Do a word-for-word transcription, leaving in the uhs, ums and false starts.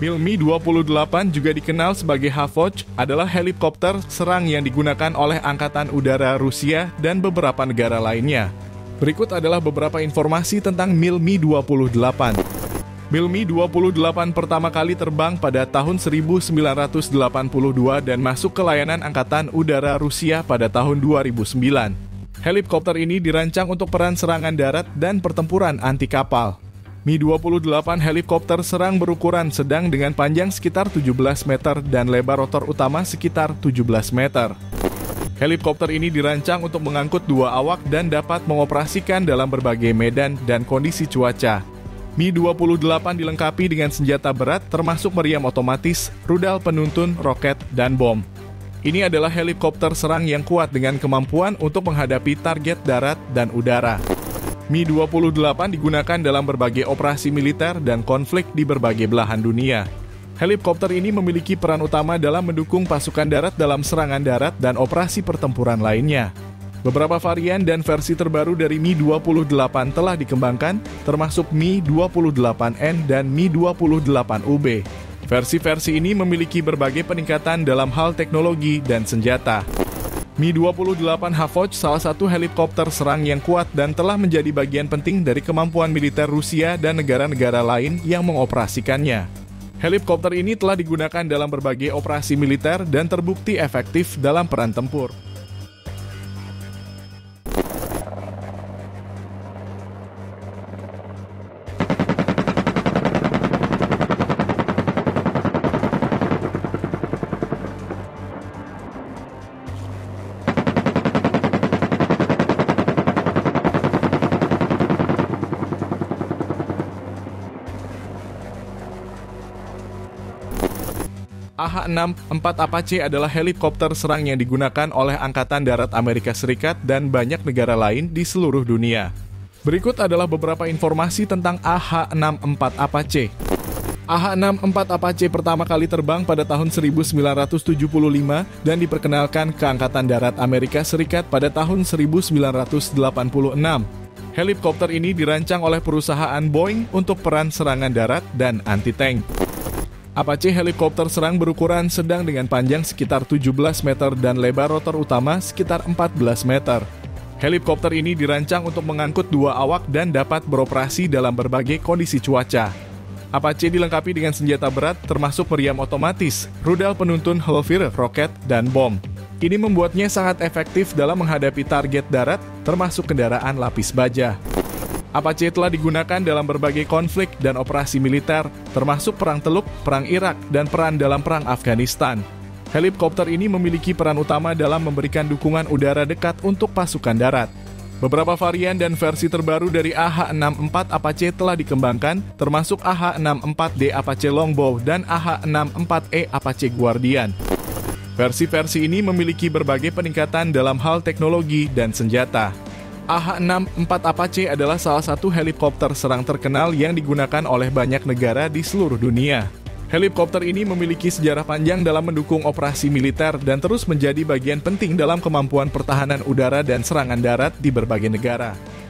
Mil Mi dua puluh delapan juga dikenal sebagai Havoc, adalah helikopter serang yang digunakan oleh Angkatan Udara Rusia dan beberapa negara lainnya. Berikut adalah beberapa informasi tentang Mil Mi dua puluh delapan. Mil Mi dua puluh delapan pertama kali terbang pada tahun seribu sembilan ratus delapan puluh dua dan masuk ke layanan Angkatan Udara Rusia pada tahun dua ribu sembilan. Helikopter ini dirancang untuk peran serangan darat dan pertempuran anti kapal. Mi dua puluh delapan helikopter serang berukuran sedang dengan panjang sekitar tujuh belas meter dan lebar rotor utama sekitar tujuh belas meter. Helikopter ini dirancang untuk mengangkut dua awak dan dapat mengoperasikan dalam berbagai medan dan kondisi cuaca. Mi dua puluh delapan dilengkapi dengan senjata berat termasuk meriam otomatis, rudal penuntun, roket, dan bom. Ini adalah helikopter serang yang kuat dengan kemampuan untuk menghadapi target darat dan udara. Mi dua puluh delapan digunakan dalam berbagai operasi militer dan konflik di berbagai belahan dunia. Helikopter ini memiliki peran utama dalam mendukung pasukan darat dalam serangan darat dan operasi pertempuran lainnya. Beberapa varian dan versi terbaru dari Mi dua puluh delapan telah dikembangkan, termasuk Mi dua puluh delapan N dan Mi dua puluh delapan U B. Versi-versi ini memiliki berbagai peningkatan dalam hal teknologi dan senjata. Mi dua puluh delapan Havoc salah satu helikopter serang yang kuat dan telah menjadi bagian penting dari kemampuan militer Rusia dan negara-negara lain yang mengoperasikannya. Helikopter ini telah digunakan dalam berbagai operasi militer dan terbukti efektif dalam peran tempur. A H enam empat Apache adalah helikopter serang yang digunakan oleh Angkatan Darat Amerika Serikat dan banyak negara lain di seluruh dunia. Berikut adalah beberapa informasi tentang A H enam empat Apache. A H enam empat Apache pertama kali terbang pada tahun seribu sembilan ratus tujuh puluh lima dan diperkenalkan ke Angkatan Darat Amerika Serikat pada tahun seribu sembilan ratus delapan puluh enam. Helikopter ini dirancang oleh perusahaan Boeing untuk peran serangan darat dan anti-tank. Apache helikopter serang berukuran sedang dengan panjang sekitar tujuh belas meter dan lebar rotor utama sekitar empat belas meter. Helikopter ini dirancang untuk mengangkut dua awak dan dapat beroperasi dalam berbagai kondisi cuaca. Apache dilengkapi dengan senjata berat termasuk meriam otomatis, rudal penuntun hellfire, roket, dan bom. Ini membuatnya sangat efektif dalam menghadapi target darat termasuk kendaraan lapis baja. Apache telah digunakan dalam berbagai konflik dan operasi militer, termasuk Perang Teluk, Perang Irak, dan peran dalam Perang Afghanistan. Helikopter ini memiliki peran utama dalam memberikan dukungan udara dekat untuk pasukan darat. Beberapa varian dan versi terbaru dari A H enam empat Apache telah dikembangkan, termasuk A H enam empat D Apache Longbow dan A H enam empat E Apache Guardian. Versi-versi ini memiliki berbagai peningkatan dalam hal teknologi dan senjata. A H enam empat Apache adalah salah satu helikopter serang terkenal yang digunakan oleh banyak negara di seluruh dunia. Helikopter ini memiliki sejarah panjang dalam mendukung operasi militer dan terus menjadi bagian penting dalam kemampuan pertahanan udara dan serangan darat di berbagai negara.